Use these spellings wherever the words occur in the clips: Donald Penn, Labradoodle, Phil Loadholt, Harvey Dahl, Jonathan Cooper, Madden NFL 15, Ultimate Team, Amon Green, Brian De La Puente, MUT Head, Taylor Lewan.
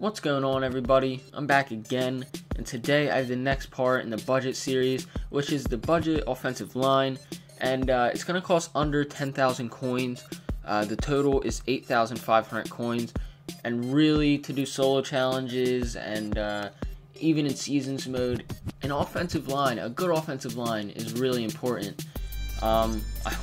What's going on, everybody? I'm back again, and today I have the next part in the budget series, which is the budget offensive line, and it's going to cost under 10,000 coins. The total is 8,500 coins, and really, to do solo challenges and even in seasons mode, an offensive line, a good offensive line, is really important. I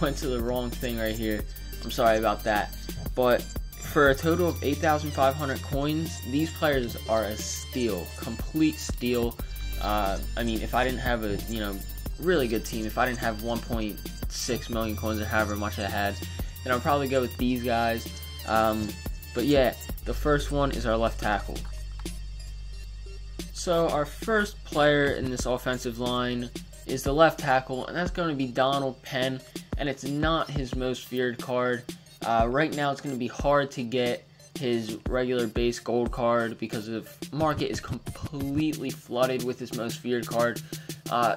went to the wrong thing right here. I'm sorry about that, but for a total of 8,500 coins, these players are a steal, complete steal. I mean, if I didn't have a really good team, if I didn't have 1.6 million coins or however much I had, then I'll probably go with these guys. But yeah, the first one is our left tackle. So our first player in this offensive line is the left tackle, and that's going to be Donald Penn, and it's not his most feared card. Right now it's going to be hard to get his regular base gold card because the market is completely flooded with his most feared card.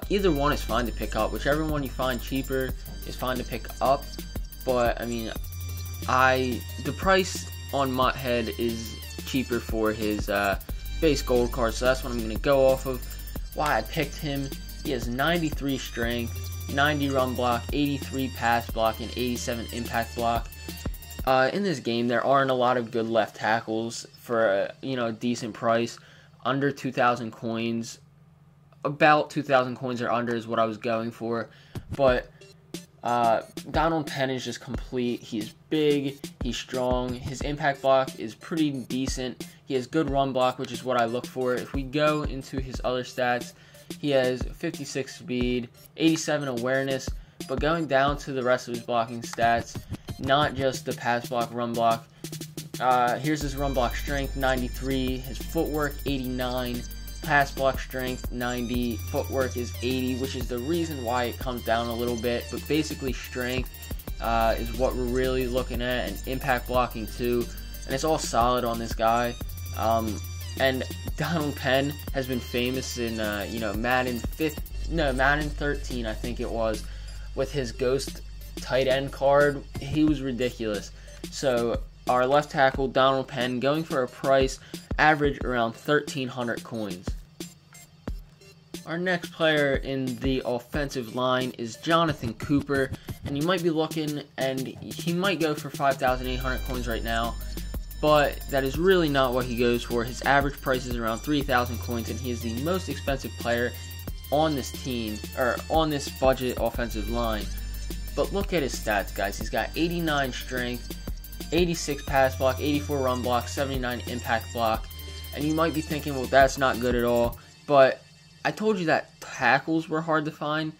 Either one is fine to pick up. Whichever one you find cheaper is fine to pick up. But I mean, the price on MUT Head is cheaper for his base gold card, so that's what I'm going to go off of. Why I picked him: he has 93 strength, 90 run block, 83 pass block, and 87 impact block. In this game, there aren't a lot of good left tackles for a, a decent price, under 2,000 coins. About 2,000 coins or under is what I was going for, but Donald Penn is just complete. He's big, he's strong, his impact block is pretty decent, he has good run block, which is what I look for. If we go into his other stats, he has 56 speed, 87 awareness, but going down to the rest of his blocking stats, not just the pass block, run block. Here's his run block strength, 93, his footwork, 89, pass block strength, 90, footwork is 80, which is the reason why it comes down a little bit, but basically strength is what we're really looking at, and impact blocking too, and it's all solid on this guy. And Donald Penn has been famous in, Madden 13, I think it was, with his ghost tight end card. He was ridiculous. So our left tackle, Donald Penn, going for a price average around 1,300 coins. Our next player in the offensive line is Jonathan Cooper, and you might be looking, and he might go for 5,800 coins right now, but that is really not what he goes for. His average price is around 3,000 coins, and he is the most expensive player on this team, or on this budget offensive line. But look at his stats, guys. He's got 89 strength, 86 pass block, 84 run block, 79 impact block. And you might be thinking, well, that's not good at all. But I told you that tackles were hard to find.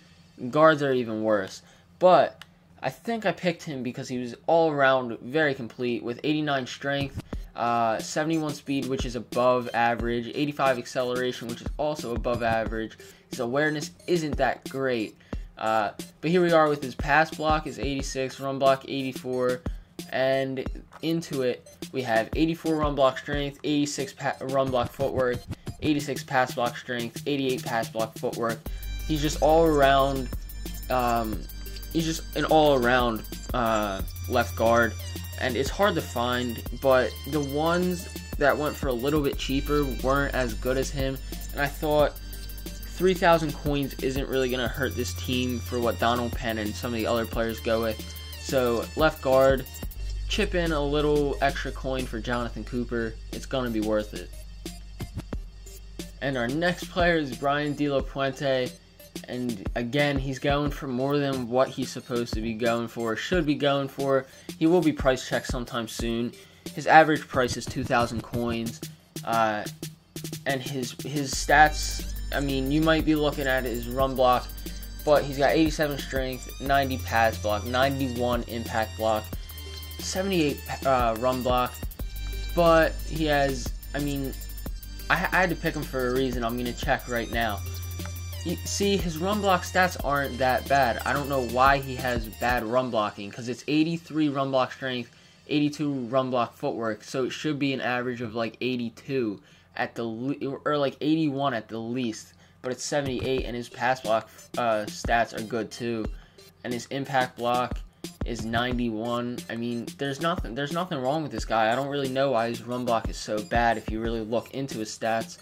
Guards are even worse. But I think I picked him because he was all around very complete, with 89 strength, 71 speed, which is above average, 85 acceleration, which is also above average. His awareness isn't that great. But here we are with his pass block is 86, run block 84, and into it we have 84 run block strength, 86 run block footwork, 86 pass block strength, 88 pass block footwork. He's just all around. He's just an all-around left guard, and it's hard to find. But the ones that went for a little bit cheaper weren't as good as him, and I thought 3,000 coins isn't really going to hurt this team for what Donald Penn and some of the other players go with. So left guard, chip in a little extra coin for Jonathan Cooper. It's going to be worth it. And our next player is Brian De La Puente. And again, he's going for more than what he's supposed to be going for, should be going for. He will be price checked sometime soon. His average price is 2,000 coins. And his stats, I mean, you might be looking at his run block, but he's got 87 strength, 90 pass block, 91 impact block, 78 run block, but he has, I had to pick him for a reason. I'm going to check right now. You see, his run block stats aren't that bad. I don't know why he has bad run blocking, because it's 83 run block strength, 82 run block footwork, so it should be an average of like 82. At the or like 81 at the least, but it's 78, and his pass block stats are good too, and his impact block is 91. I mean, there's nothing wrong with this guy. I don't really know why his run block is so bad if you really look into his stats.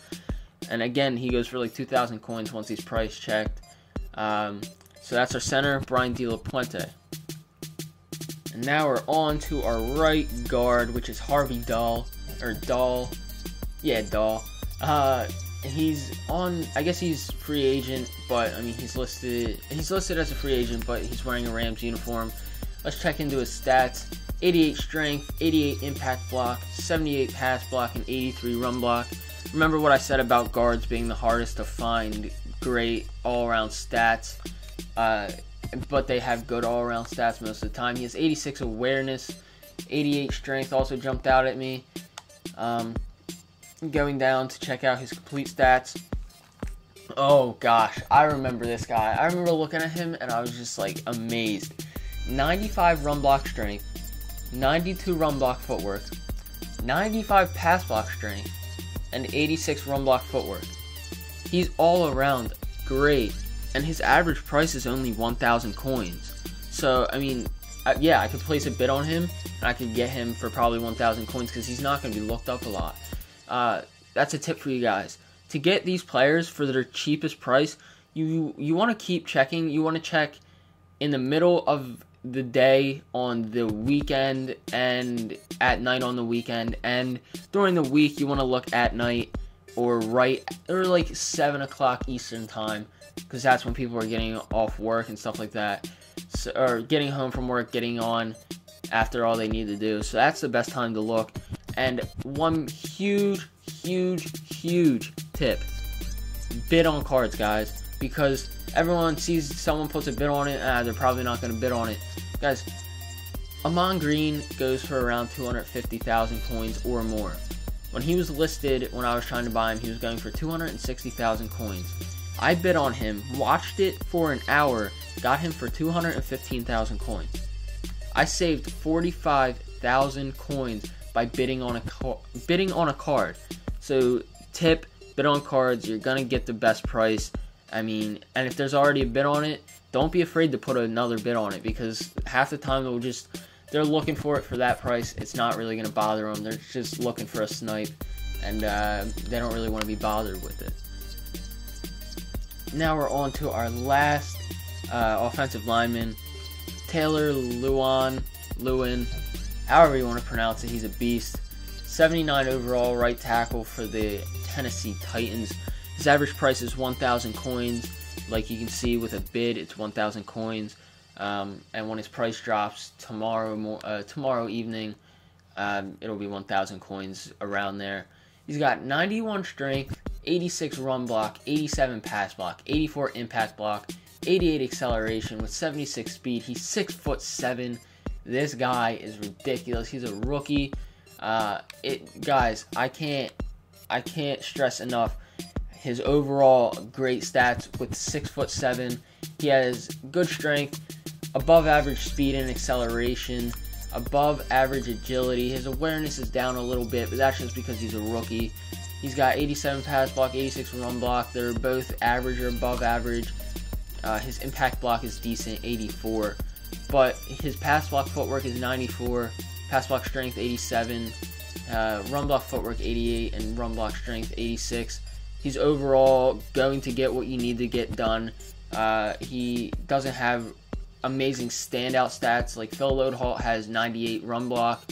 And again, he goes for like 2,000 coins once he's price checked. So that's our center, Brian De La Puente. And now we're on to our right guard, which is Harvey Dahl, or Dahl. Yeah, Dahl. He's on, I guess he's free agent, but I mean he's listed as a free agent, but he's wearing a Rams uniform. Let's check into his stats. 88 strength, 88 impact block, 78 pass block, and 83 run block. Remember what I said about guards being the hardest to find great all-around stats, but they have good all-around stats most of the time. He has 86 awareness, 88 strength also jumped out at me. Going down to check out his complete stats. Oh gosh, I remember this guy. I remember looking at him and I was just like amazed. 95 run block strength, 92 run block footwork, 95 pass block strength, and 86 run block footwork. He's all around great, and his average price is only 1,000 coins. So I mean, yeah, I could place a bid on him and I could get him for probably 1,000 coins because he's not going to be looked up a lot. That's a tip for you guys. To get these players for their cheapest price, you want to keep checking. You want to check in the middle of the day on the weekend and at night on the weekend, and during the week you want to look at night or right or like 7 o'clock Eastern time, because that's when people are getting off work and stuff like that, so, or getting home from work, getting on after all they need to do. So that's the best time to look. And one huge tip, bid on cards, guys, because everyone sees someone puts a bid on it, they're probably not going to bid on it. Guys, Amon Green goes for around 250,000 coins or more. When he was listed, when I was trying to buy him, he was going for 260,000 coins. I bid on him, watched it for an hour, got him for 215,000 coins. I saved 45,000 coins by bidding on a card. So tip, bid on cards, you're gonna get the best price. I mean, and if there's already a bid on it, don't be afraid to put another bid on it, because half the time they're looking for it for that price. It's not really gonna bother them. They're just looking for a snipe, and they don't really want to be bothered with it. Now we're on to our last offensive lineman, Taylor Lewan. However you want to pronounce it, he's a beast. 79 overall, right tackle for the Tennessee Titans. His average price is 1,000 coins. Like you can see with a bid, it's 1,000 coins. And when his price drops tomorrow evening, it'll be 1,000 coins around there. He's got 91 strength, 86 run block, 87 pass block, 84 impact block, 88 acceleration with 76 speed. He's 6'7". This guy is ridiculous. He's a rookie. Guys, I can't stress enough his overall great stats with 6'7". He has good strength, above average speed and acceleration, above average agility. His awareness is down a little bit, but that's just because he's a rookie. He's got 87 pass block, 86 run block. They're both average or above average. His impact block is decent, 84. But his pass block footwork is 94, pass block strength 87, run block footwork 88, and run block strength 86. He's overall going to get what you need to get done. He doesn't have amazing standout stats like Phil Loadholt has 98 run block,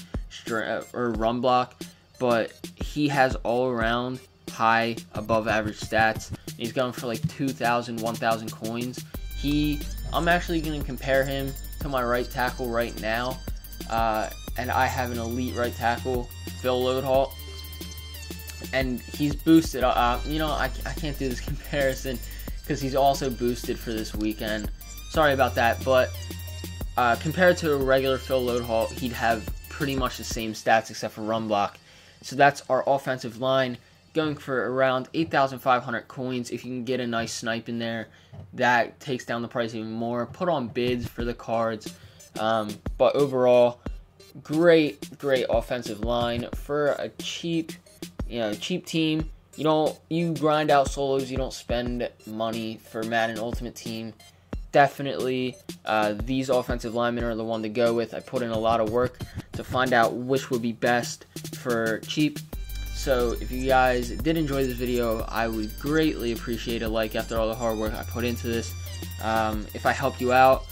but he has all around high above average stats. He's going for like 2,000, 1,000 coins. I'm actually going to compare him to my right tackle right now, and I have an elite right tackle, Phil Loadholt, and he's boosted. You know, I can't do this comparison because he's also boosted for this weekend. Sorry about that, but compared to a regular Phil Loadholt, he'd have pretty much the same stats except for run block. So that's our offensive line, going for around 8,500 coins. If you can get a nice snipe in there, that takes down the price even more. Put on bids for the cards, but overall great offensive line for a cheap team. You grind out solos, you don't spend money for Madden Ultimate Team. Definitely These offensive linemen are the one to go with. I put in a lot of work to find out which would be best for cheap. So if you guys did enjoy this video, I would greatly appreciate a like after all the hard work I put into this. If I helped you out,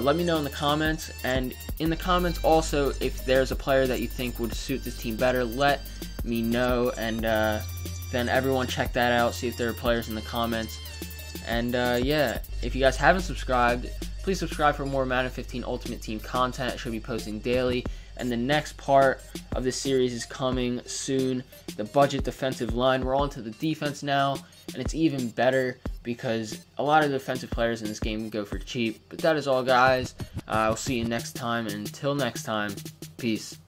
let me know in the comments. And in the comments also, if there's a player that you think would suit this team better, let me know. And then everyone check that out, see if there are players in the comments. And yeah, if you guys haven't subscribed, please subscribe for more Madden 15 Ultimate Team content. I should be posting daily. And the next part of this series is coming soon. The budget defensive line. We're on to the defense now. And it's even better because a lot of defensive players in this game go for cheap. But that is all, guys. I'll see you next time. And until next time, peace.